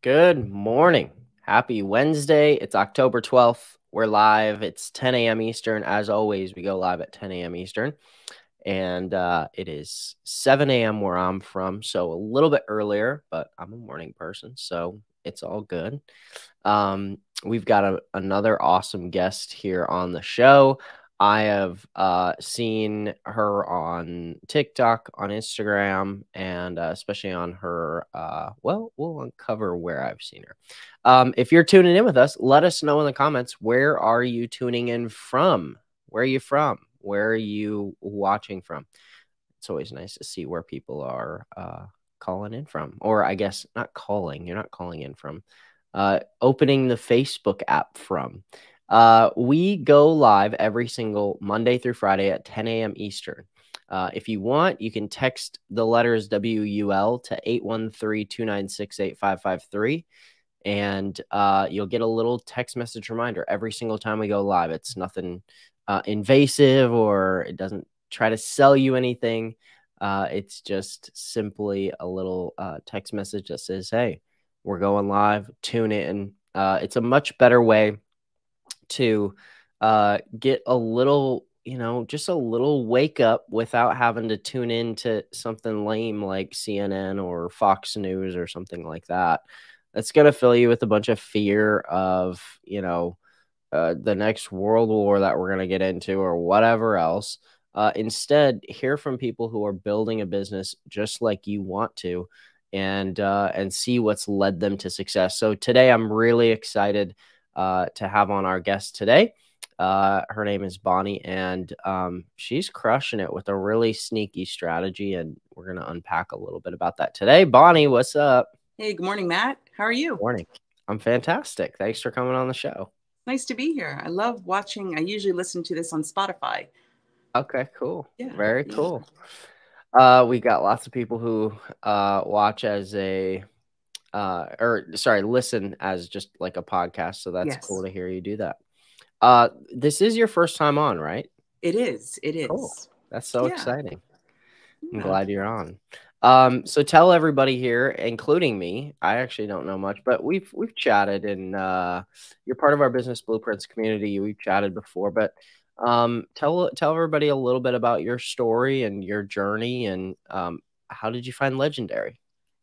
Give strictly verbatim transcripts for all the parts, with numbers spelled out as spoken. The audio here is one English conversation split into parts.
Good morning. Happy Wednesday. It's October twelfth. We're live. It's ten a m Eastern. As always, we go live at ten a m Eastern. And uh, it is seven a m where I'm from, so a little bit earlier, but I'm a morning person, so it's all good. Um, we've got a, another awesome guest here on the show. I have uh, seen her on TikTok, on Instagram, and uh, especially on her, uh, well, we'll uncover where I've seen her. Um, if you're tuning in with us, let us know in the comments, where are you tuning in from? Where are you from? Where are you watching from? It's always nice to see where people are uh, calling in from, or I guess not calling, you're not calling in from, uh, opening the Facebook app from. Uh, we go live every single Monday through Friday at ten a m Eastern. Uh, if you want, you can text the letters W U L to eight one three, two nine six, eight five five three. And, uh, you'll get a little text message reminder every single time we go live. It's nothing, uh, invasive, or it doesn't try to sell you anything. Uh, it's just simply a little, uh, text message that says, hey, we're going live, tune in. Uh, it's a much better way to uh, get a little, you know, just a little wake up without having to tune into something lame like C N N or Fox News or something like that. That's going to fill you with a bunch of fear of, you know, uh, the next world war that we're going to get into or whatever else. Uh, instead, hear from people who are building a business just like you want to, and uh, and see what's led them to success. So today I'm really excited Uh, to have on our guest today. Uh, her name is Bonnie, and um, she's crushing it with a really sneaky strategy, and we're going to unpack a little bit about that today. Bonnie, what's up? Hey, good morning, Matt. How are you? Good morning. I'm fantastic. Thanks for coming on the show. Nice to be here. I love watching. I usually listen to this on Spotify. Okay, cool. Yeah. Very cool. Uh, we got lots of people who uh, watch as a Uh, or sorry, listen as just like a podcast. So that's yes. Cool to hear you do that. Uh, this is your first time on, right? It is. It is. Cool. That's so yeah. exciting. I'm yeah. glad you're on. Um, so tell everybody here, including me, I actually don't know much, but we've, we've chatted, and uh, you're part of our Business Blueprints community. We've chatted before, but um, tell, tell everybody a little bit about your story and your journey, and um, how did you find Legendary?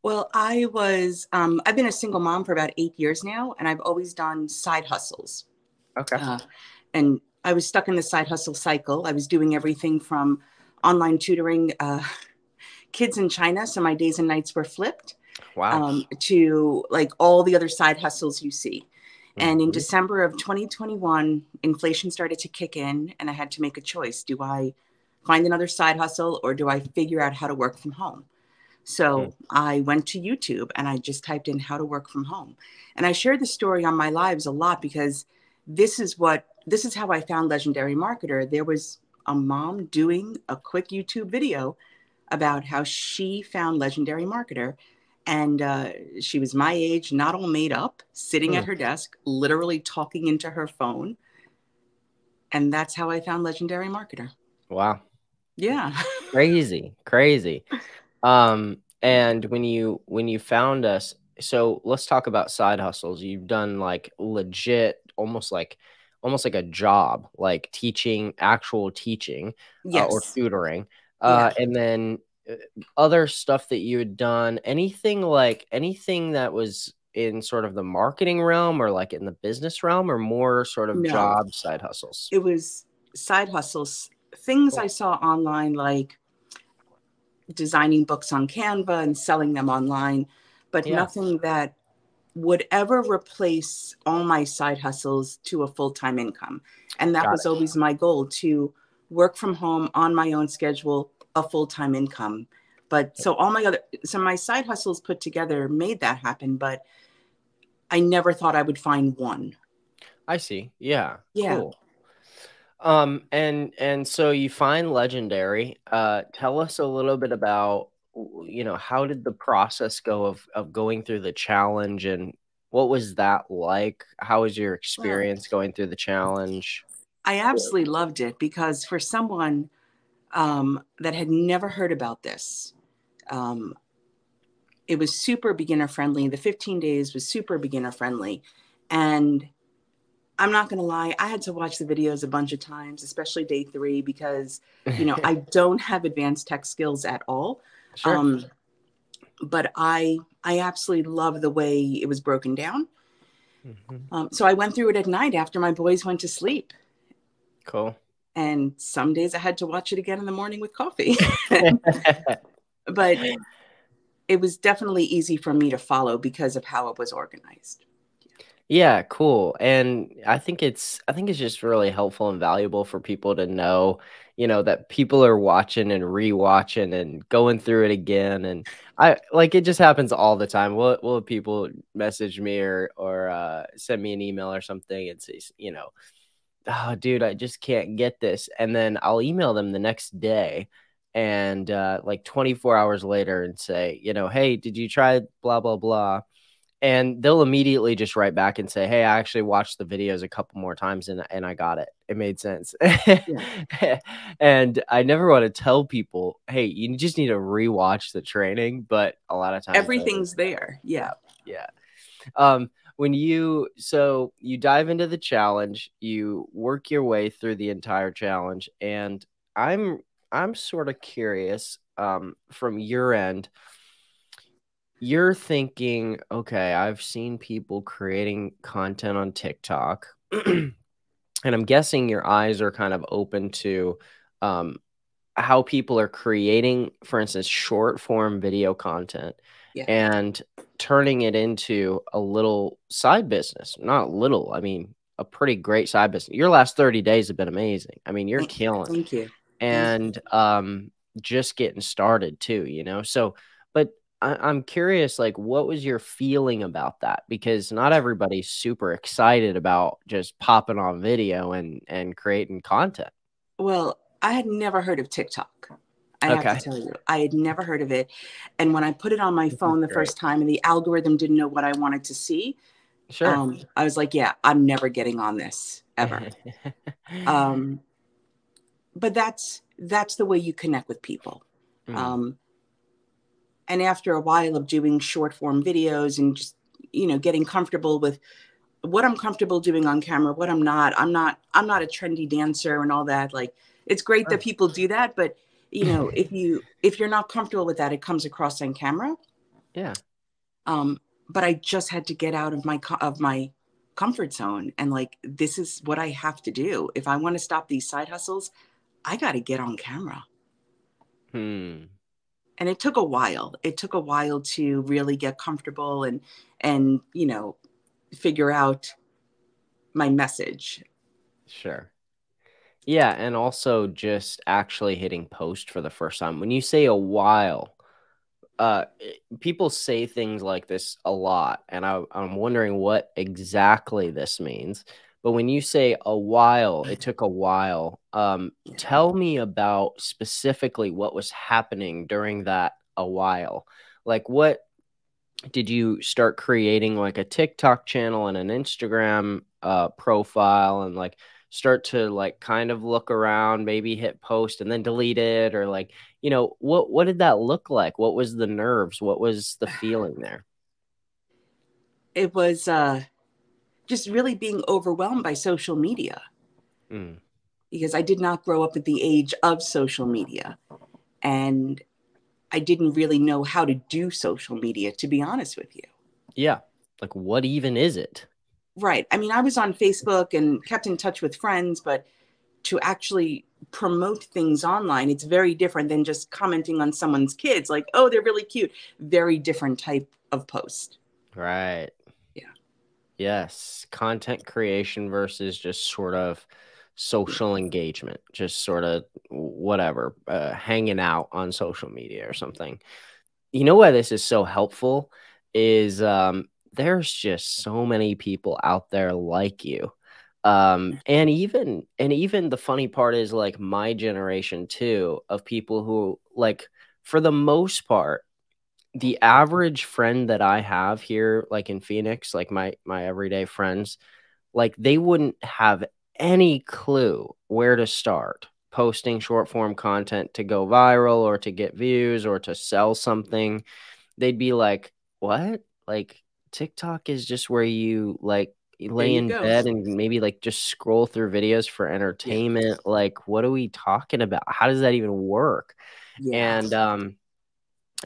Well, I was, um, I've been a single mom for about eight years now, and I've always done side hustles. Okay. Uh, and I was stuck in the side hustle cycle. I was doing everything from online tutoring uh, kids in China, so my days and nights were flipped. Wow. Um, to like all the other side hustles you see. Mm-hmm. And in December of twenty twenty-one, inflation started to kick in, and I had to make a choice. Do I find another side hustle, or do I figure out how to work from home? So mm-hmm. I went to YouTube and I just typed in how to work from home. And I shared the story on my lives a lot, because this is what, this is how I found Legendary Marketer. There was a mom doing a quick YouTube video about how she found Legendary Marketer. And uh, she was my age, not all made up, sitting mm-hmm. at her desk, literally talking into her phone. And that's how I found Legendary Marketer. Wow. Yeah. Crazy, crazy. Um, and when you, when you found us, so let's talk about side hustles. You've done like legit, almost like, almost like a job, like teaching, actual teaching yes. uh, or tutoring, uh, yeah. and then other stuff that you had done, anything like anything that was in sort of the marketing realm, or like in the business realm, or more sort of no. job side hustles. It was side hustles, things cool. I saw online, like designing books on Canva and selling them online, but yeah. nothing that would ever replace all my side hustles to a full-time income. And that Got was it. always my goal, to work from home on my own schedule, a full-time income. But so all my other, so my side hustles put together made that happen, but I never thought I would find one. I see. Yeah. Yeah. Cool. Um, and, and so you find Legendary. Uh, tell us a little bit about, you know, how did the process go of, of going through the challenge, and what was that like? How was your experience well, going through the challenge? I absolutely loved it, because for someone, um, that had never heard about this, um, it was super beginner friendly. The fifteen days was super beginner friendly. And I'm not going to lie, I had to watch the videos a bunch of times, especially day three, because, you know, I don't have advanced tech skills at all. Sure. Um, but I, I absolutely love the way it was broken down. Mm-hmm. Um, so I went through it at night after my boys went to sleep. Cool. And some days I had to watch it again in the morning with coffee. But it was definitely easy for me to follow because of how it was organized. Yeah, cool. And I think it's I think it's just really helpful and valuable for people to know, you know, that people are watching and rewatching and going through it again. And I like it just happens all the time. We'll, we'll have people message me or or uh, send me an email or something and say, you know, oh, dude, I just can't get this. And then I'll email them the next day and uh, like twenty-four hours later and say, you know, hey, did you try blah, blah, blah? And they'll immediately just write back and say, hey, I actually watched the videos a couple more times and, and I got it. It made sense. Yeah. And I never want to tell people, hey, you just need to rewatch the training. But a lot of times everything's there. Yeah. Yeah. Um, when you so you dive into the challenge, you work your way through the entire challenge. And I'm I'm sort of curious um, from your end. You're thinking, okay, I've seen people creating content on TikTok. And I'm guessing your eyes are kind of open to um, how people are creating, for instance, short form video content. Yeah. And turning it into a little side business. Not little, I mean, a pretty great side business. Your last thirty days have been amazing. I mean, you're Thank killing. Thank you. And um, just getting started too, you know? So, but I I'm curious, like, what was your feeling about that? Because not everybody's super excited about just popping on video and, and creating content. Well, I had never heard of TikTok. I okay. have to tell you, I had never heard of it. And when I put it on my phone the Great. first time and the algorithm didn't know what I wanted to see, sure. um, I was like, yeah, I'm never getting on this ever. um, but that's, that's the way you connect with people. Mm. Um, and after a while of doing short form videos and just, you know, getting comfortable with what I'm comfortable doing on camera, what I'm not, I'm not, I'm not a trendy dancer and all that. Like, it's great that people do that, but you know, if you, if you're not comfortable with that, it comes across on camera. Yeah. Um, but I just had to get out of my, of my comfort zone. And like, this is what I have to do. If I want to stop these side hustles, I got to get on camera. Hmm. And it took a while. It took a while to really get comfortable and, and, you know, figure out my message. Sure. Yeah. And also just actually hitting post for the first time. When you say a while, uh, people say things like this a lot. And I, I'm wondering what exactly this means. But when you say a while, it took a while. Um, tell me about specifically what was happening during that a while. Like, what did you start creating, like a TikTok channel and an Instagram uh, profile and like start to like kind of look around, maybe hit post and then delete it, or like, you know, what, what did that look like? What was the nerves? What was the feeling there? It was uh, just really being overwhelmed by social media mm. because I did not grow up at the age of social media and I didn't really know how to do social media, to be honest with you. Yeah. Like, what even is it? Right. I mean, I was on Facebook and kept in touch with friends, but to actually promote things online, it's very different than just commenting on someone's kids. Like, oh, they're really cute. Very different type of post. Right. Yeah. Yes. Content creation versus just sort of social engagement, just sort of whatever, uh, hanging out on social media or something. You know why this is so helpful is, um, there's just so many people out there like you. Um, and even, and even the funny part is like my generation too, of people who like, for the most part, the average friend that I have here, like in Phoenix, like my, my everyday friends, like they wouldn't have any clue where to start posting short form content to go viral or to get views or to sell something. they'd be like, what? Like TikTok is just where you like lay in bed and maybe like just scroll through videos for entertainment. Yeah. Like, what are we talking about? How does that even work? Yes. And, um,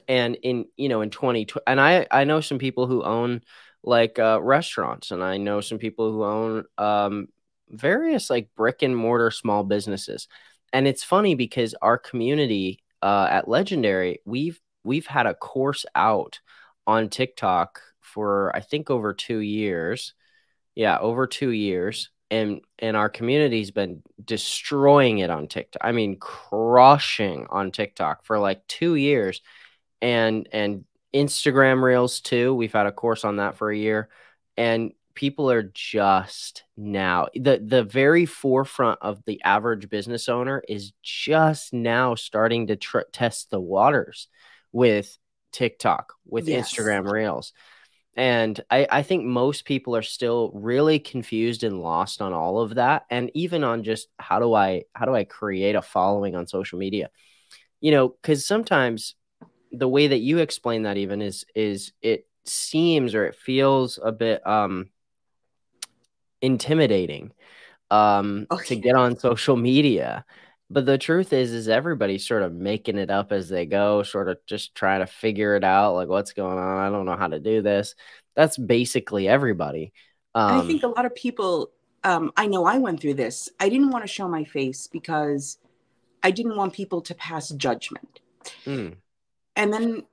and in, you know, in twenty twenty, and I, I know some people who own like uh, restaurants, and I know some people who own um, various like brick and mortar small businesses. And it's funny because our community uh, at Legendary, we've, we've had a course out on TikTok for, I think over two years. Yeah. Over two years. And, and our community has been destroying it on TikTok. I mean, crushing on TikTok for like two years and, and Instagram reels too. We've had a course on that for a year, and people are just now the, the very forefront of the average business owner is just now starting to tr test the waters with TikTok, with yes. Instagram reels. And I, I think most people are still really confused and lost on all of that. And even on just how do I, how do I create a following on social media? You know, cause sometimes the way that you explain that even is, is it seems, or it feels a bit um, intimidating um, okay. to get on social media. But the truth is, is everybody's sort of making it up as they go, sort of just trying to figure it out. Like, what's going on? I don't know how to do this. That's basically everybody. Um, I think a lot of people, um, I know I went through this. I didn't want to show my face because I didn't want people to pass judgment. Mm. And then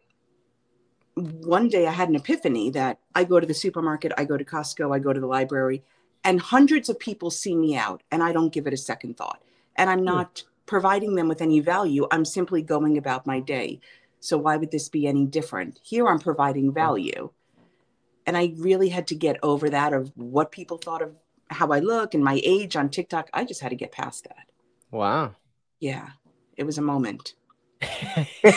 one day I had an epiphany that I go to the supermarket, I go to Costco, I go to the library, and hundreds of people see me out and I don't give it a second thought. And I'm not providing them with any value. I'm simply going about my day. So why would this be any different? Here I'm providing value. And I really had to get over that, of what people thought of how I look and my age on TikTok. I just had to get past that. Wow. Yeah. It was a moment. It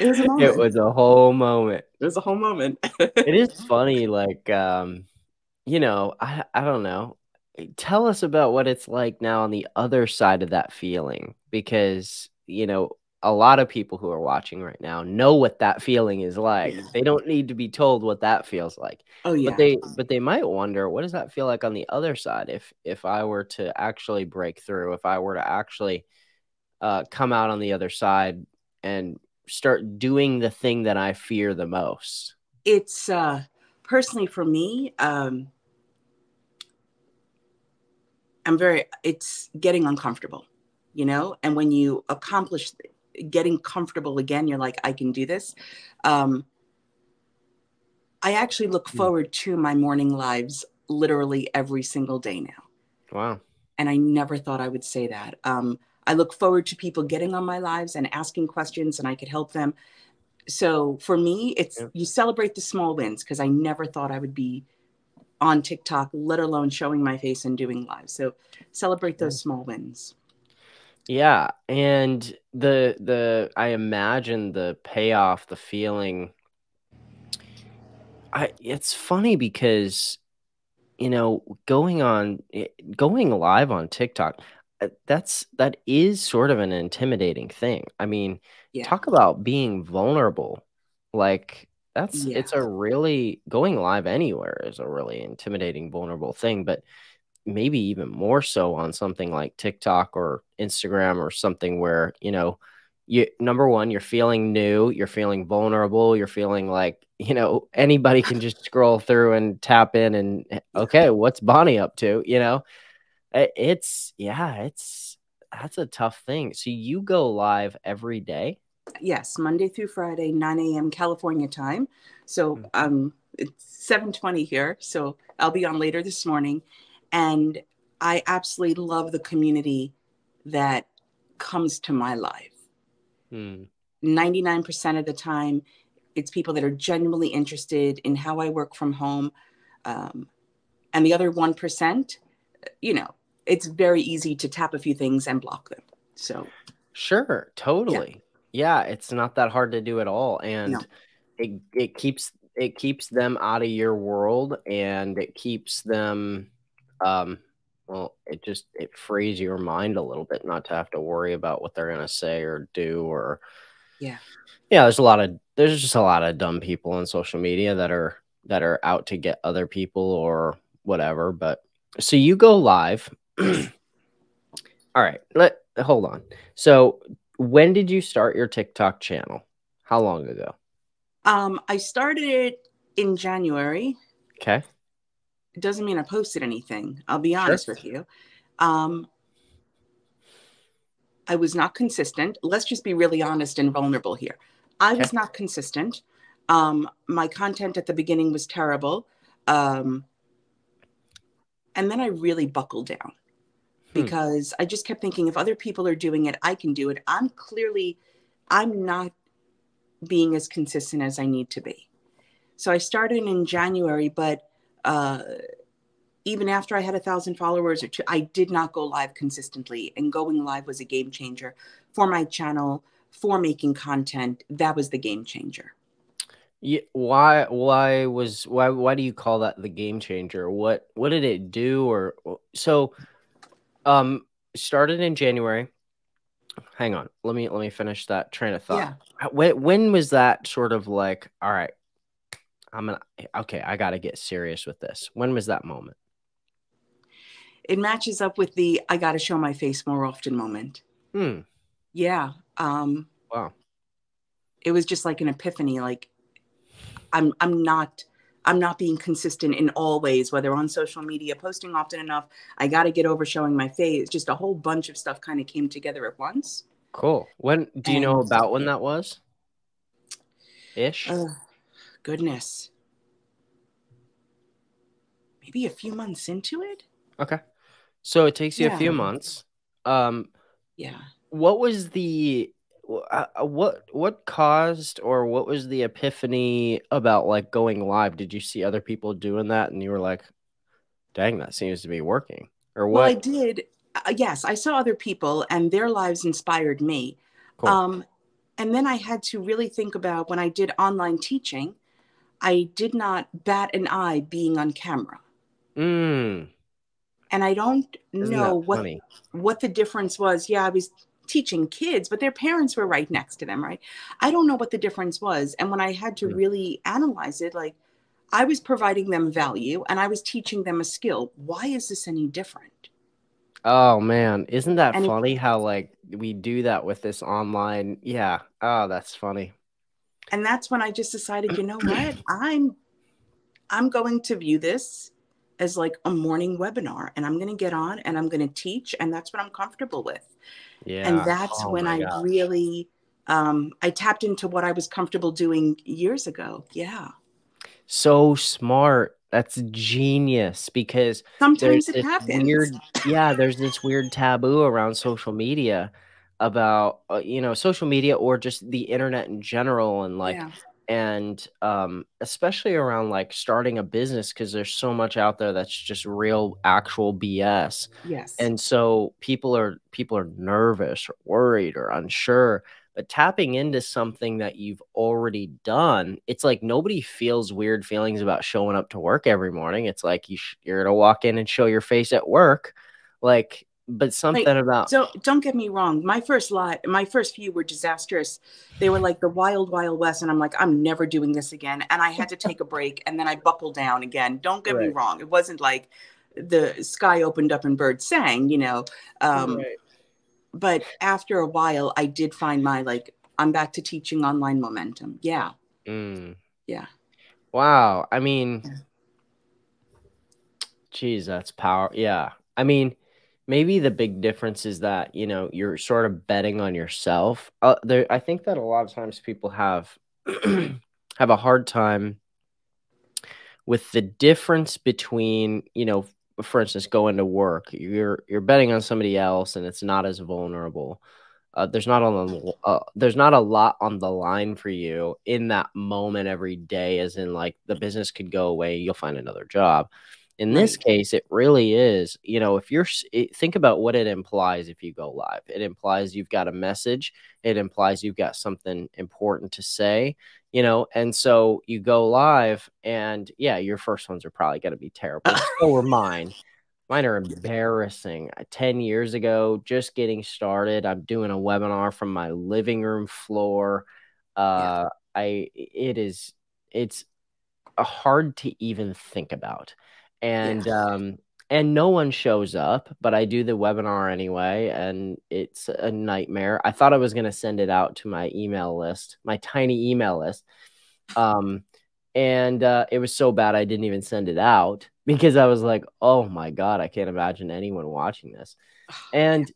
was a moment. It was a whole moment. It was a whole moment. It is funny. Like, um, you know, I, I don't know. Tell us about what it's like now on the other side of that feeling, because, you know, a lot of people who are watching right now know what that feeling is like. Yeah. They don't need to be told what that feels like. Oh, yeah. But they, but they might wonder, what does that feel like on the other side? If, if I were to actually break through, if I were to actually uh, come out on the other side and start doing the thing that I fear the most. It's uh, personally for me, um, I'm very, it's getting uncomfortable, you know, and when you accomplish getting comfortable again, you're like, I can do this. Um, I actually look forward to my morning lives literally every single day now. Wow. And I never thought I would say that. Um, I look forward to people getting on my lives and asking questions, and I could help them. So for me, it's, yeah. you celebrate the small wins, because I never thought I would be on TikTok, let alone showing my face and doing live. So celebrate those small wins. Yeah. And the, the, I imagine the payoff, the feeling, I, it's funny because, you know, going on, going live on TikTok, that's, that is sort of an intimidating thing. I mean, yeah. talk about being vulnerable. Like, That's yeah. it's a really going live anywhere is a really intimidating, vulnerable thing, but maybe even more so on something like TikTok or Instagram or something where, you know, you number one, you're feeling new, you're feeling vulnerable, you're feeling like, you know, anybody can just scroll through and tap in and okay, what's Bonnie up to? You know, it, it's yeah, it's that's a tough thing. So you go live every day. Yes, Monday through Friday, nine A M California time. So um, it's seven twenty here. So I'll be on later this morning. And I absolutely love the community that comes to my life. Hmm. ninety-nine percent of the time, it's people that are genuinely interested in how I work from home. Um, and the other one percent, you know, it's very easy to tap a few things and block them. So sure, totally. Yeah. Yeah, it's not that hard to do at all. And no. it, it keeps it keeps them out of your world, and it keeps them um well, it just it frees your mind a little bit not to have to worry about what they're gonna say or do or Yeah. Yeah. There's a lot of, there's just a lot of dumb people on social media that are, that are out to get other people or whatever. But so you go live. All right. Let, hold on. So when did you start your TikTok channel? How long ago? Um, I started it in January. Okay. It doesn't mean I posted anything. I'll be honest sure. with you. Um, I was not consistent. Let's just be really honest and vulnerable here. I okay. was not consistent. Um, my content at the beginning was terrible. Um, and then I really buckled down hmm. because I just kept thinking if other people are doing it, I can do it. I'm clearly, I'm not being as consistent as I need to be. So I started in January, but uh, even after I had a thousand followers or two, I did not go live consistently, and going live was a game changer for my channel, for making content. That was the game changer. Yeah, why? Why was why? Why do you call that the game changer? What What did it do? Or so? Um, started in January. Hang on, let me let me finish that train of thought. Yeah. When when was that sort of like? All right, I'm gonna okay. I got to get serious with this. When was that moment? It matches up with the I got to show my face more often moment. Hmm. Yeah. Um. Wow. It was just like an epiphany, like. I'm, I'm not, I'm not being consistent in all ways, whether on social media, posting often enough, I got to get over showing my face. Just a whole bunch of stuff kind of came together at once. Cool. When do you know about when that was? Ish. Uh, goodness. Maybe a few months into it. Okay. So it takes you yeah. a few months. Um, yeah. What was the, Uh, what what caused or what was the epiphany about like going live? Did you see other people doing that and you were like, dang, that seems to be working? Or what? Well, I did. Uh, yes, I saw other people and their lives inspired me. Cool. Um, and then I had to really think about when I did online teaching, I did not bat an eye being on camera. Mm. And I don't Isn't know what, what the difference was. Yeah, I was teaching kids, but their parents were right next to them, right? I don't know what the difference was. And when I had to really analyze it, like I was providing them value and I was teaching them a skill. Why is this any different? Oh man, isn't that and funny it, how like we do that with this online? Yeah. Oh, that's funny. And that's when I just decided, you know what? I'm I'm going to view this as like a morning webinar, and I'm going to get on and I'm going to teach, and that's what I'm comfortable with. Yeah. And that's oh when I gosh. really, um, I tapped into what I was comfortable doing years ago. Yeah. So smart. That's genius, because sometimes it happens. Weird, yeah. There's this weird taboo around social media about, uh, you know, social media or just the internet in general. And like, yeah. and, um, especially around like starting a business, because there's so much out there that's just real, actual B S. Yes. And so people are, people are nervous or worried or unsure, but tapping into something that you've already done, it's like, nobody feels weird feelings about showing up to work every morning. It's like, you sh you're going to walk in and show your face at work. Like, but something like, about don't don't get me wrong. My first lot, my first few were disastrous. They were like the wild, wild west, and I'm like, I'm never doing this again. And I had to take a break, and then I buckled down again. Don't get right. me wrong. It wasn't like the sky opened up and birds sang, you know. Um, right. But after a while, I did find my like I'm back to teaching online momentum. Yeah. Mm. Yeah. Wow. I mean, yeah. geez, that's power. Yeah. I mean. Maybe the big difference is that, you know, you're sort of betting on yourself. Uh, there, I think that a lot of times people have have a hard time with the difference between, you know, for instance, going to work. You're you're betting on somebody else, and it's not as vulnerable. Uh, there's not on uh, there's not a lot on the line for you in that moment every day, as in like the business could go away, you'll find another job. In this case, it really is, you know, if you're it, think about what it implies if you go live. It implies you've got a message. It implies you've got something important to say, you know, and so you go live and yeah, your first ones are probably going to be terrible. So were mine. Mine are embarrassing. ten years ago, just getting started, I'm doing a webinar from my living room floor. Uh, yeah. I it is it's hard to even think about. And yeah. um, and no one shows up, but I do the webinar anyway, and it's a nightmare. I thought I was going to send it out to my email list, my tiny email list. Um, and uh, it was so bad I didn't even send it out. Because I was like, oh my God, I can't imagine anyone watching this. And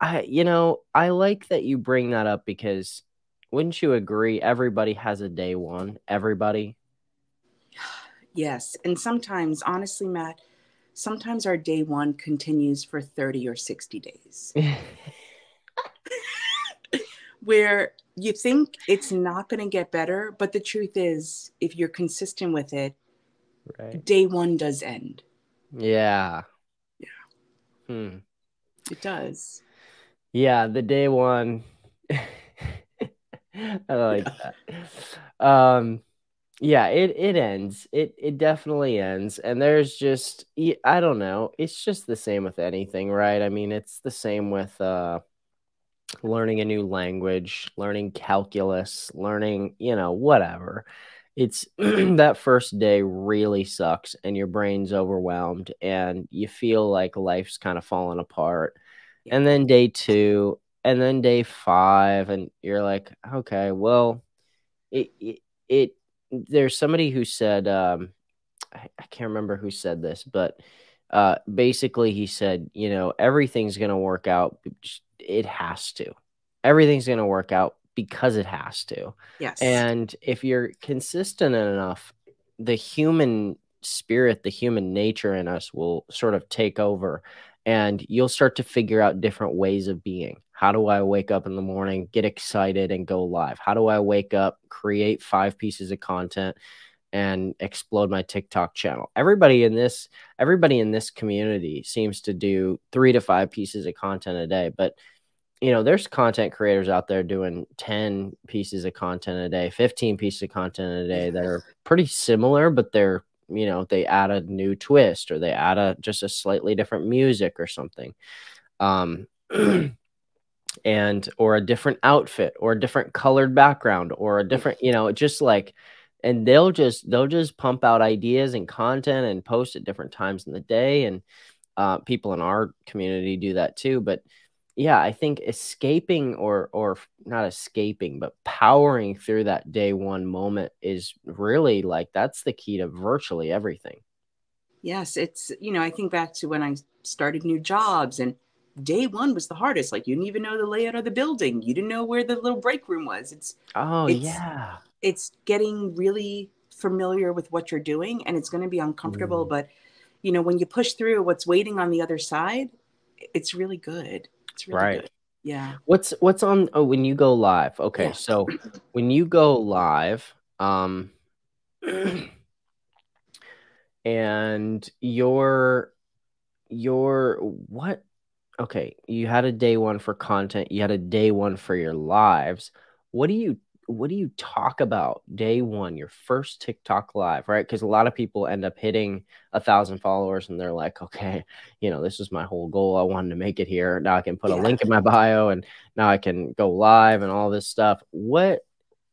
I, you know, I like that you bring that up, because wouldn't you agree? Everybody has a day one, everybody. Yes. And sometimes, honestly, Matt, sometimes our day one continues for thirty or sixty days where you think it's not going to get better. But the truth is, if you're consistent with it, right. Day one does end. Yeah. Yeah. Hmm. It does. Yeah, the day one. I like yeah. that. Um, yeah, it, it ends. It, it definitely ends. And there's just, I don't know. It's just the same with anything, right? I mean, it's the same with uh, learning a new language, learning calculus, learning, you know, whatever. It's that first day really sucks and your brain's overwhelmed and you feel like life's kind of falling apart. Yeah. And then day two and then day five. And you're like, okay, well, it, it, it there's somebody who said, um, I, I can't remember who said this, but uh, basically he said, you know, everything's going to work out. It has to. Everything's going to work out. Because it has to. Yes. And if you're consistent enough, the human spirit, the human nature in us will sort of take over, and you'll start to figure out different ways of being. How do I wake up in the morning, get excited and go live? How do I wake up, create five pieces of content and explode my TikTok channel? Everybody in this, everybody in this community seems to do three to five pieces of content a day, but you know, there's content creators out there doing ten pieces of content a day, fifteen pieces of content a day that are pretty similar, but they're, you know, they add a new twist or they add a, just a slightly different music or something. Um, and, or a different outfit or a different colored background or a different, you know, just like, and they'll just, they'll just pump out ideas and content and post at different times in the day. And uh, people in our community do that too. But yeah, I think escaping or or not escaping, but powering through that day one moment is really like that's the key to virtually everything. Yes, it's, you know, I think back to when I started new jobs and day one was the hardest. Like you didn't even know the layout of the building. You didn't know where the little break room was. It's oh, it's, yeah. It's getting really familiar with what you're doing and it's going to be uncomfortable. Mm. But, you know, when you push through what's waiting on the other side, it's really good. It's really right. Good. Yeah. What's what's on oh, when you go live? Okay. Yeah. So when you go live, um, and your your what? Okay, you had a day one for content. You had a day one for your lives. What do you what do you talk about day one? Your first TikTok live, right? Because a lot of people end up hitting a thousand followers and they're like, okay, you know, this is my whole goal. I wanted to make it here. Now I can put yeah. a link in my bio and now I can go live and all this stuff. What,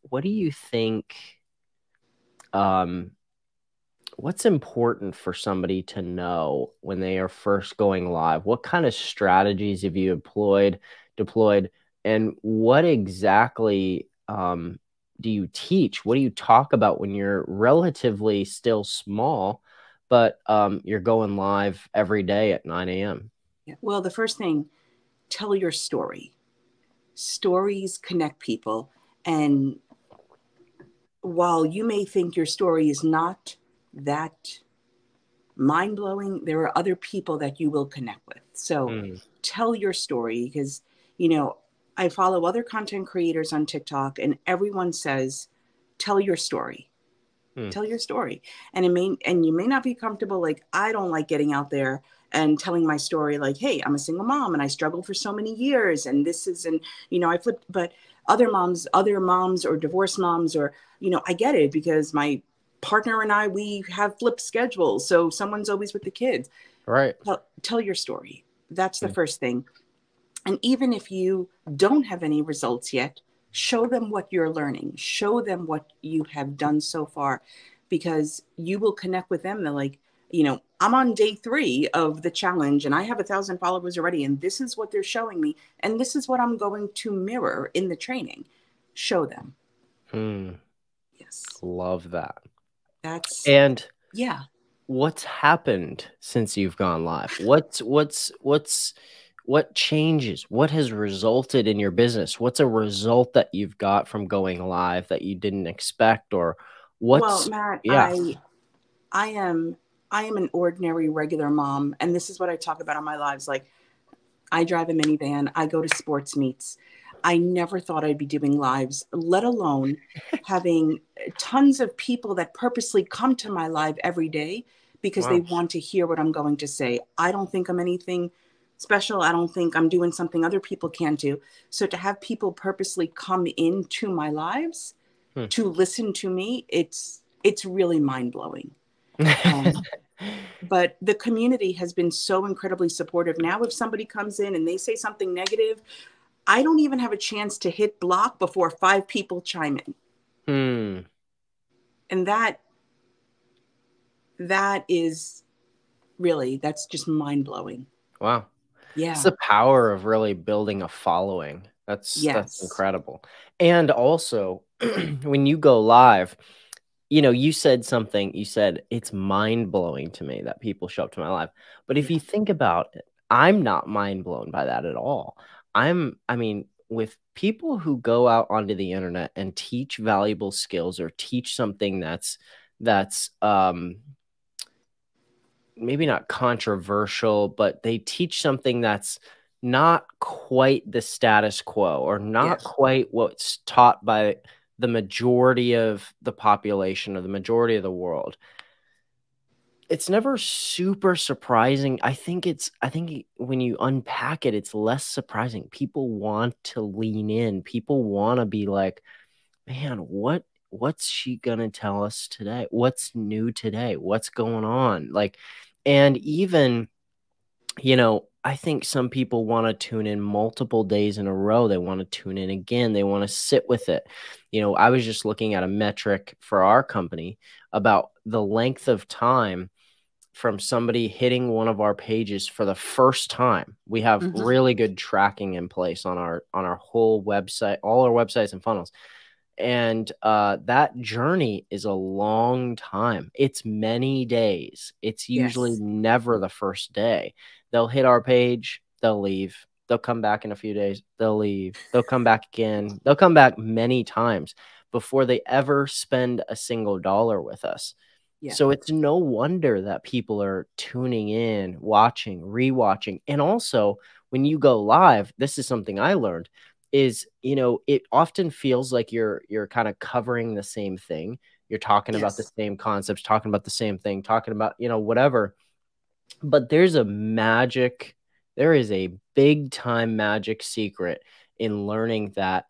what do you think, um, what's important for somebody to know when they are first going live? What kind of strategies have you employed, deployed, and what exactly Um, do you teach? What do you talk about when you're relatively still small, but um, you're going live every day at nine A M? Yeah. Well, the first thing, tell your story. Stories connect people. And while you may think your story is not that mind-blowing, there are other people that you will connect with. So mm. tell your story because, you know, I follow other content creators on TikTok and everyone says, tell your story, hmm. tell your story. And it may, and you may not be comfortable. Like, I don't like getting out there and telling my story. Like, hey, I'm a single mom and I struggled for so many years. And this is, and you know, I flipped, but other moms, other moms or divorced moms, or, you know, I get it because my partner and I, we have flipped schedules. So someone's always with the kids. Right. Tell, tell your story. That's the mm. first thing. And even if you don't have any results yet, show them what you're learning. Show them what you have done so far, because you will connect with them. They're like, you know, I'm on day three of the challenge and I have a thousand followers already. And this is what they're showing me. And this is what I'm going to mirror in the training. Show them. Mm. Yes. Love that. That's and yeah. What's happened since you've gone live? What's, what's, what's, what changes? What has resulted in your business? What's a result that you've got from going live that you didn't expect? Or what's, well, Matt, yeah. I, I am, I am an ordinary, regular mom. And this is what I talk about on my lives. Like, I drive a minivan. I go to sports meets. I never thought I'd be doing lives, let alone having tons of people that purposely come to my live every day because wow. they want to hear what I'm going to say. I don't think I'm anything special. I don't think I'm doing something other people can't do. So to have people purposely come into my lives hmm. to listen to me, it's, it's really mind blowing. Um, but the community has been so incredibly supportive. Now, if somebody comes in and they say something negative, I don't even have a chance to hit block before five people chime in. Mm. And that, that is really, that's just mind blowing. Wow. Yeah. It's the power of really building a following. That's, yes. that's incredible. And also when you go live, you know, you said something, you said, it's mind blowing to me that people show up to my live. But if you think about it, I'm not mind blown by that at all. I'm, I mean, with people who go out onto the internet and teach valuable skills or teach something that's, that's um, maybe not controversial, but they teach something that's not quite the status quo or not yes. quite what's taught by the majority of the population or the majority of the world. It's never super surprising. I think it's, I think when you unpack it, it's less surprising. People want to lean in. People want to be like, man, what, what's she going to tell us today? What's new today? What's going on? Like, and even, you know, I think some people want to tune in multiple days in a row. They want to tune in again. They want to sit with it. You know, I was just looking at a metric for our company about the length of time from somebody hitting one of our pages for the first time. We have mm-hmm. really good tracking in place on our, on our whole website, all our websites and funnels. And uh, that journey is a long time. It's many days. It's usually yes. never the first day. They'll hit our page. They'll leave. They'll come back in a few days. They'll leave. They'll come back again. They'll come back many times before they ever spend a single dollar with us. Yeah. So it's no wonder that people are tuning in, watching, rewatching. And also when you go live, this is something I learned is, you know, it often feels like you're, you're kind of covering the same thing. You're talking yes. about the same concepts, talking about the same thing, talking about, you know, whatever. But there's a magic, there is a big time magic secret in learning that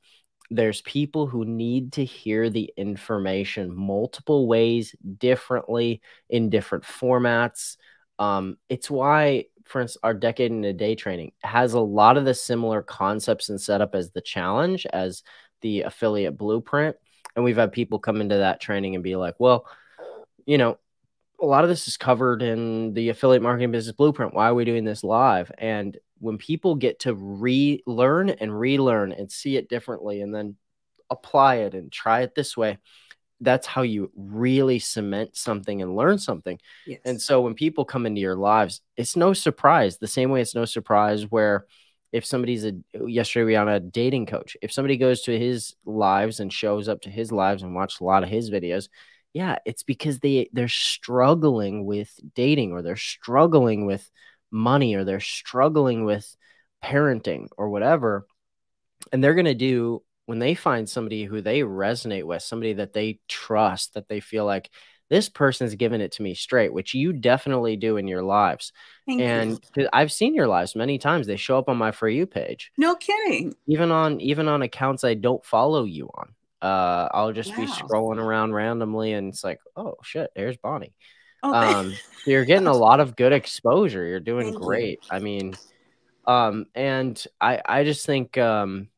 there's people who need to hear the information multiple ways, differently, in different formats. Um, it's why, for instance, our Decade in a Day training has a lot of the similar concepts and setup as the challenge, as the affiliate blueprint. And we've had people come into that training and be like, well, you know, a lot of this is covered in the affiliate marketing business blueprint. Why are we doing this live? And when people get to relearn and relearn and see it differently and then apply it and try it this way, that's how you really cement something and learn something. Yes. And so when people come into your lives, it's no surprise. The same way it's no surprise where if somebody's a, yesterday we had a dating coach, if somebody goes to his lives and shows up to his lives and watched a lot of his videos, yeah, it's because they, they're struggling with dating or they're struggling with money or they're struggling with parenting or whatever. And they're going to do, when they find somebody who they resonate with, somebody that they trust, that they feel like this person's giving it to me straight, which you definitely do in your lives. Thank and you. I've seen your lives many times. They show up on my For You page. No kidding. Even on, even on accounts I don't follow you on. Uh, I'll just wow. be scrolling around randomly and it's like, oh shit, there's Bonnie. Um, you're getting a lot of good exposure. You're doing great. I mean, um, and I, I just think, um,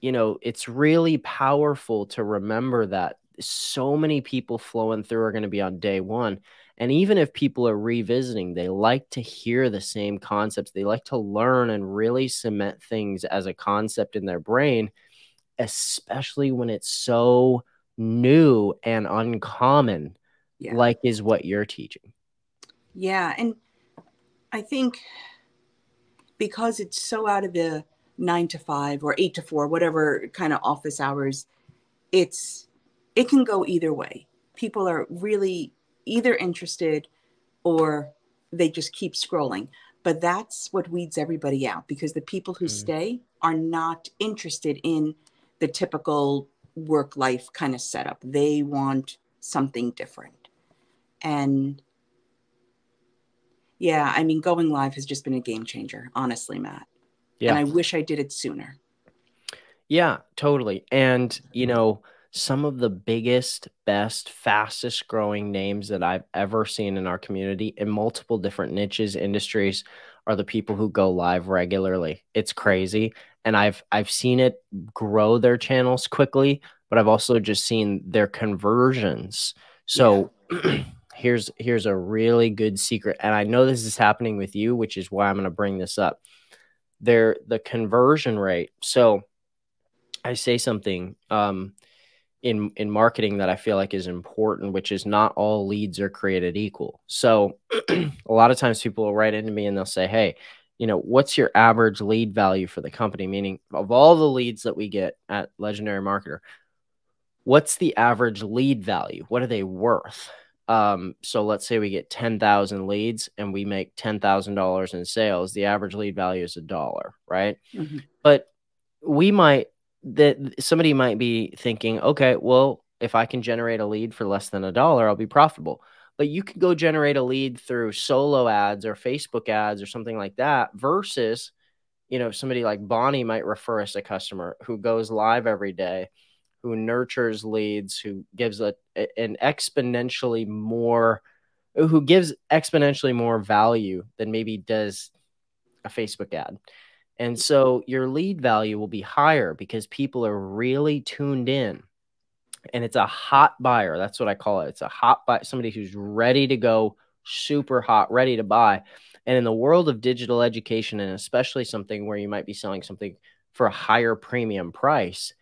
you know, it's really powerful to remember that so many people flowing through are going to be on day one. And even if people are revisiting, they like to hear the same concepts. They like to learn and really cement things as a concept in their brain, especially when it's so new and uncommon, yeah. like is what you're teaching. Yeah. And I think because it's so out of the nine to five or eight to four, whatever kind of office hours, it's, it can go either way. People are really either interested or they just keep scrolling. But that's what weeds everybody out, because the people who mm. stay are not interested in the typical work-life kind of setup. They want something different. And yeah, I mean, going live has just been a game changer, honestly, Matt. Yeah. And I wish I did it sooner. Yeah, totally. And, you know, some of the biggest, best, fastest growing names that I've ever seen in our community in multiple different niches, industries, are the people who go live regularly. It's crazy. And I've, I've seen it grow their channels quickly, but I've also just seen their conversions. So yeah. here's, here's a really good secret. And I know this is happening with you, which is why I'm going to bring this up. They're the conversion rate. So I say something, um, in, in marketing that I feel like is important, which is not all leads are created equal. So a lot of times people will write into me and they'll say, hey, you know, what's your average lead value for the company? Meaning of all the leads that we get at Legendary Marketer, what's the average lead value? What are they worth? Um, so let's say we get ten thousand leads and we make ten thousand dollars in sales. The average lead value is a dollar, right? Mm-hmm. But we might, that somebody might be thinking, okay, well, if I can generate a lead for less than a dollar, I'll be profitable. But you could go generate a lead through solo ads or Facebook ads or something like that versus, you know, somebody like Bonnie might refer us a customer who goes live every day, who nurtures leads, who gives a, an exponentially more, who gives exponentially more value than maybe does a Facebook ad. And so your lead value will be higher because people are really tuned in, and it's a hot buyer. That's what I call it. It's a hot buy, somebody who's ready to go, super hot, ready to buy. And in the world of digital education, and especially something where you might be selling something for a higher premium price,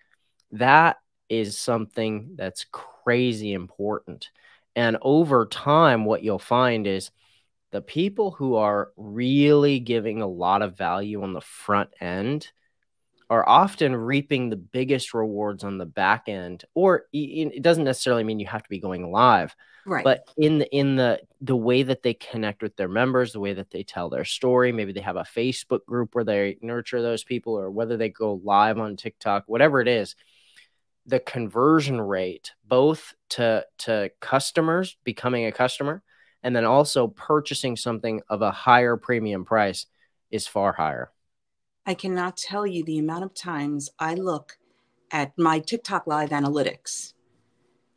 that is something that's crazy important. And over time, what you'll find is the people who are really giving a lot of value on the front end are often reaping the biggest rewards on the back end. Or it doesn't necessarily mean you have to be going live, right? But in the, in the, the way that they connect with their members, the way that they tell their story, maybe they have a Facebook group where they nurture those people, or whether they go live on TikTok, whatever it is, the conversion rate, both to, to customers becoming a customer, and then also purchasing something of a higher premium price, is far higher. I cannot tell you the amount of times I look at my TikTok live analytics,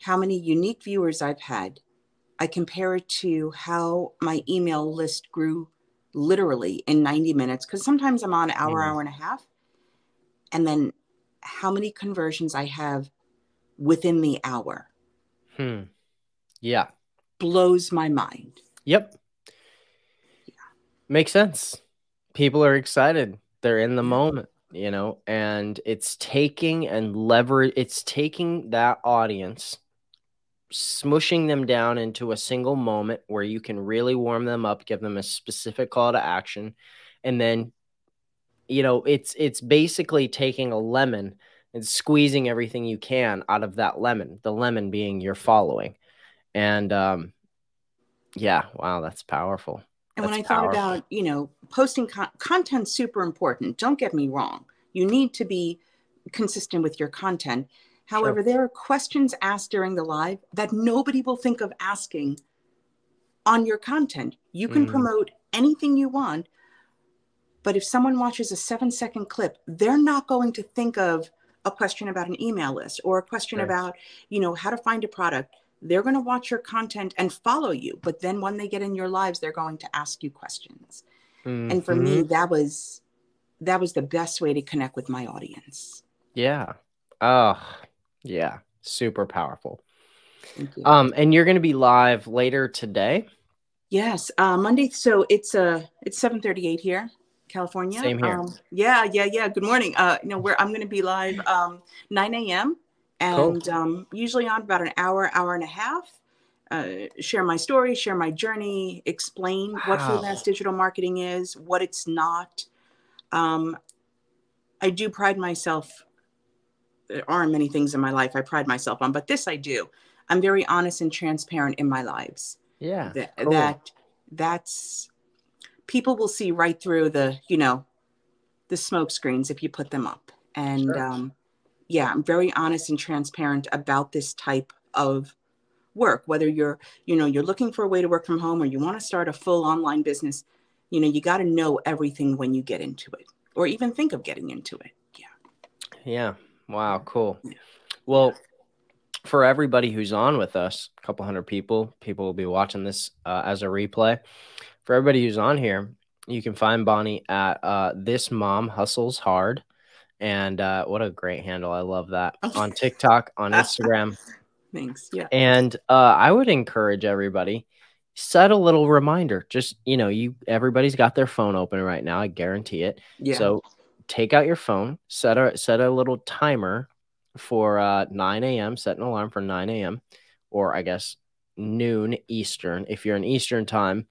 how many unique viewers I've had. I compare it to how my email list grew literally in ninety minutes, because sometimes I'm on an hour, mm-hmm. hour and a half. And then how many conversions I have within the hour. Hmm. Yeah. Blows my mind. Yep. Yeah. Makes sense. People are excited. They're in the moment, you know, and it's taking and leverage. It's taking that audience, smushing them down into a single moment where you can really warm them up, give them a specific call to action. And then, you know, it's, it's basically taking a lemon and squeezing everything you can out of that lemon, the lemon being your following. And, um, yeah, wow, that's powerful. And that's when I powerful. thought about, you know, posting con content's super important. Don't get me wrong. You need to be consistent with your content. However, sure. there are questions asked during the live that nobody will think of asking on your content. You can mm. promote anything you want, but if someone watches a seven second clip, they're not going to think of a question about an email list or a question right. about, you know, how to find a product. they're going to watch your content and follow you. But then when they get in your lives, they're going to ask you questions. Mm-hmm. And for me, that was, that was the best way to connect with my audience. Yeah. Oh, yeah. Super powerful. Thank you. Um, and you're going to be live later today. Yes. Uh, Monday. So it's a, uh, it's seven thirty-eight here, California. Same here. Um, yeah. Yeah. Yeah. Good morning. Uh, you know, where I'm going to be live, um, nine a.m. and cool. um, usually on about an hour, hour and a half, uh, share my story, share my journey, explain wow. what freelance digital marketing is, what it's not. Um, I do pride myself. There aren't many things in my life I pride myself on, but this I do. I'm very honest and transparent in my lives. Yeah. Th- cool. That that's people will see right through the, you know, the smoke screens if you put them up. And sure. um, yeah, I'm very honest and transparent about this type of work, whether you're, you know, you're looking for a way to work from home or you want to start a full online business. You know, you got to know everything when you get into it or even think of getting into it. Yeah. Yeah. Wow. Cool. Yeah. Well, for everybody who's on with us, a couple hundred people, people will be watching this uh, as a replay. For everybody who's on here, you can find Bonnie at uh, This Mom Hustles Hard. And uh, what a great handle. I love that. On TikTok, on Instagram. Thanks. Yeah. And uh, I would encourage everybody, set a little reminder. Just, you know, you everybody's got their phone open right now. I guarantee it. Yeah. So take out your phone, set a, set a little timer for uh, nine a.m., set an alarm for nine a.m. or I guess noon Eastern. If you're in Eastern time,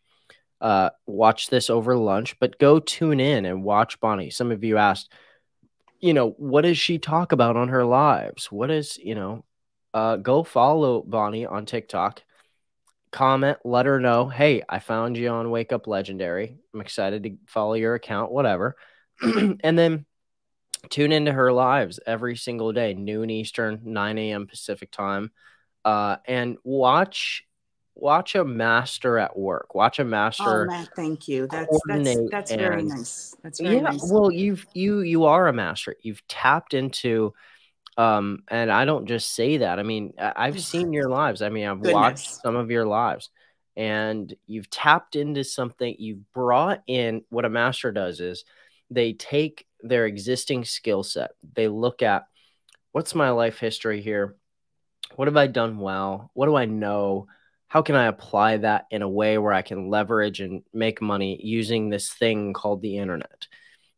uh, watch this over lunch, but go tune in and watch Bonnie. Some of you asked, you know, what does she talk about on her lives? What is, you know, uh, go follow Bonnie on TikTok, comment, let her know, hey, I found you on Wake Up Legendary. I'm excited to follow your account, whatever. And then tune into her lives every single day, noon Eastern, nine a.m. Pacific time, uh, and watch watch a master at work. Watch a master. Oh, Matt, thank you. That's that's, that's very and, nice. That's very yeah. Nice. Well, you've you you are a master. You've tapped into, um, and I don't just say that. I mean, I've seen your lives. I mean, I've Goodness. watched some of your lives, and you've tapped into something. You've brought in what a master does is they take their existing skill set. They look at what's my life history here? What have I done well? What do I know? How can I apply that in a way where I can leverage and make money using this thing called the internet,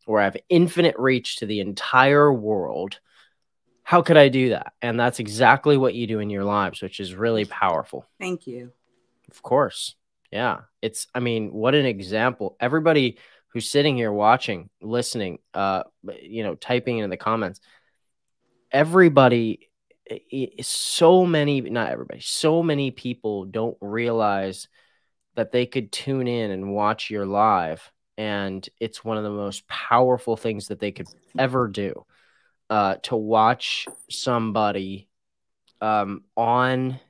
where I have infinite reach to the entire world? How could I do that? And that's exactly what you do in your lives, which is really powerful. Thank you. Of course. Yeah. It's, I mean, what an example. Everybody who's sitting here watching, listening, uh, you know, typing in the comments, everybody, so many, not everybody, so many people don't realize that they could tune in and watch your live. And it's one of the most powerful things that they could ever do, uh, to watch somebody um, on,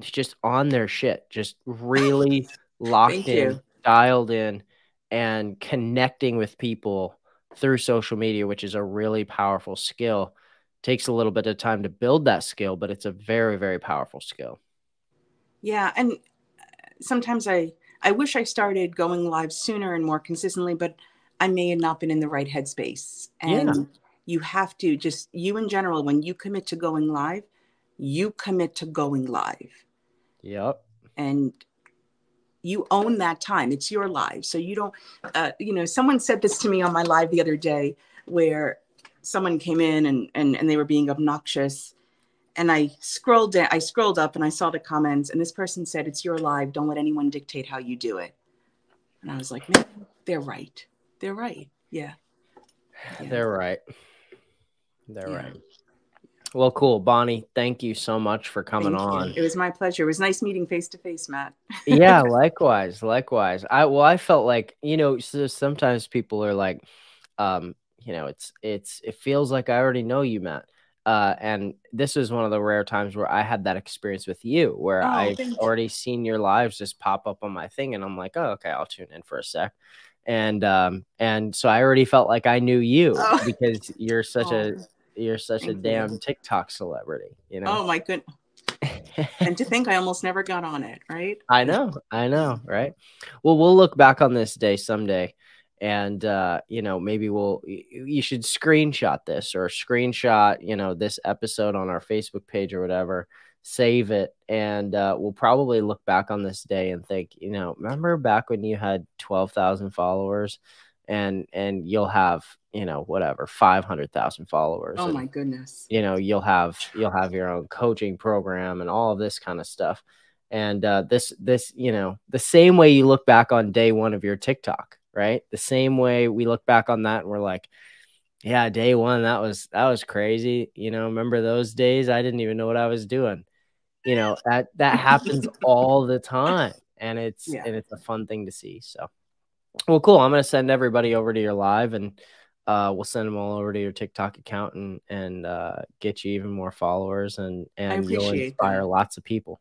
just on their shit, just really locked in, dialed in, and connecting with people through social media, which is a really powerful skill. Takes a little bit of time to build that skill, but it's a very, very powerful skill. Yeah. And sometimes I, I wish I started going live sooner and more consistently, but I may have not been in the right headspace. And yeah. you have to just, you in general, when you commit to going live, you commit to going live. Yep. And you own that time. It's your live. So you don't, uh, you know, someone said this to me on my live the other day where someone came in and, and, and they were being obnoxious. And I scrolled down, I scrolled up and I saw the comments and this person said, it's your live. Don't let anyone dictate how you do it. And I was like, man, they're right. They're right. Yeah. yeah. They're right. They're yeah. right. Well, cool. Bonnie, thank you so much for coming on. It was my pleasure. It was nice meeting face to face, Matt. Yeah, likewise. Likewise. I, well, I felt like, you know, so sometimes people are like, um, you know, it's, it's, it feels like I already know you, Matt. Uh, and this is one of the rare times where I had that experience with you, where oh, I've already you. seen your lives just pop up on my thing. And I'm like, oh, okay, I'll tune in for a sec. And, um, and so I already felt like I knew you oh. because you're such oh. a, You're such Thank a damn you. TikTok celebrity, you know? Oh, my goodness. And to think I almost never got on it, right? I know, I know, right? Well, we'll look back on this day someday, and uh, you know, maybe we'll. You should screenshot this or screenshot, you know, this episode on our Facebook page or whatever. Save it, and uh, we'll probably look back on this day and think, you know, remember back when you had twelve thousand followers, and and you'll have, you know, whatever, five hundred thousand followers. Oh, and, my goodness. You know, you'll have, you'll have your own coaching program and all of this kind of stuff. And uh, this, this, you know, the same way you look back on day one of your TikTok, right? The same way we look back on that and we're like, yeah, day one, that was, that was crazy. You know, remember those days? I didn't even know what I was doing. You know, that, that happens all the time. And it's, yeah. and it's a fun thing to see. So, well, cool. I'm going to send everybody over to your live, and Uh, we'll send them all over to your TikTok account, and, and uh, get you even more followers, and, and you'll inspire that. Lots of people.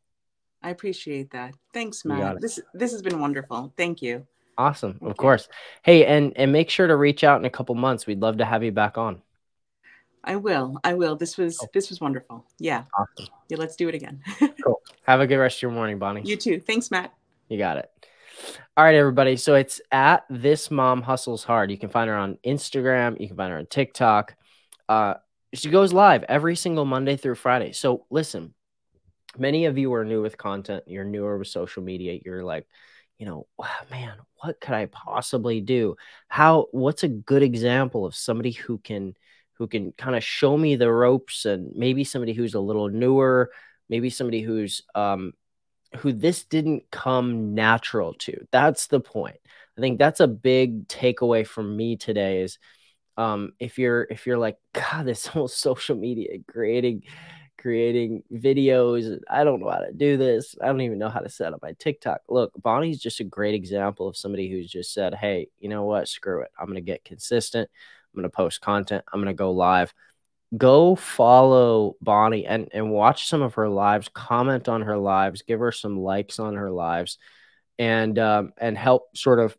I appreciate that. Thanks, Matt. This, this has been wonderful. Thank you. Awesome. Thank of you. course. Hey, and, and make sure to reach out in a couple months. We'd love to have you back on. I will. I will. This was, oh. this was wonderful. Yeah. Awesome. Yeah. Let's do it again. Cool. Have a good rest of your morning, Bonnie. You too. Thanks, Matt. You got it. All right, everybody. So it's at This Mom Hustles Hard. You can find her on Instagram. You can find her on TikTok. Uh, she goes live every single Monday through Friday. So listen, many of you are new with content. You're newer with social media. You're like, you know, wow, man, what could I possibly do? How, what's a good example of somebody who can, who can kind of show me the ropes, and maybe somebody who's a little newer, maybe somebody who's, um, who this didn't come natural to. That's the point. I think that's a big takeaway from me today is, um, if you're, if you're like, God, this whole social media, creating, creating videos, I don't know how to do this. I don't even know how to set up my TikTok. Look, Bonnie's just a great example of somebody who's just said, hey, you know what? Screw it. I'm going to get consistent. I'm going to post content. I'm going to go live. Go follow Bonnie and, and watch some of her lives, comment on her lives, give her some likes on her lives, and, um, and help sort of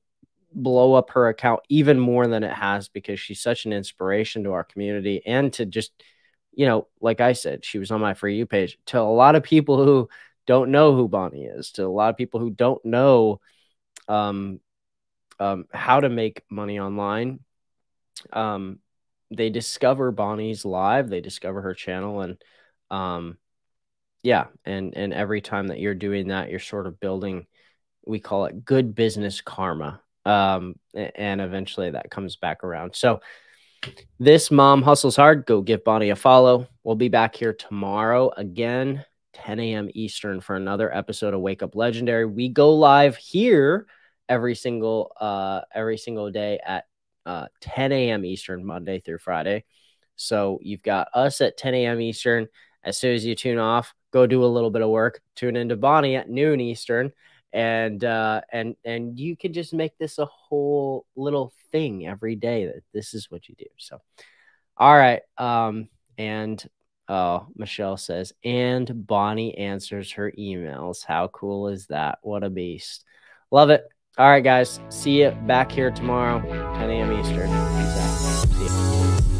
blow up her account even more than it has, because she's such an inspiration to our community, and to just, you know, like I said, she was on my For You page. To a lot of people who don't know who Bonnie is, to a lot of people who don't know um, um, how to make money online, um, they discover Bonnie's live, they discover her channel. And, um, yeah. And, and every time that you're doing that, you're sort of building, we call it good business karma. Um, and eventually that comes back around. So This Mom Hustles Hard. Go give Bonnie a follow. We'll be back here tomorrow again, ten A M Eastern, for another episode of Wake Up Legendary. We go live here every single, uh, every single day at Uh, ten A M Eastern, Monday through Friday. So you've got us at ten A M Eastern. As soon as you tune off, go do a little bit of work. Tune into Bonnie at noon Eastern, and uh, and and you can just make this a whole little thing every day. That this is what you do. So, all right. Um, and uh, Michelle says, and Bonnie answers her emails. How cool is that? What a beast! Love it. All right, guys. See you back here tomorrow, ten A M Eastern. Peace out. See you.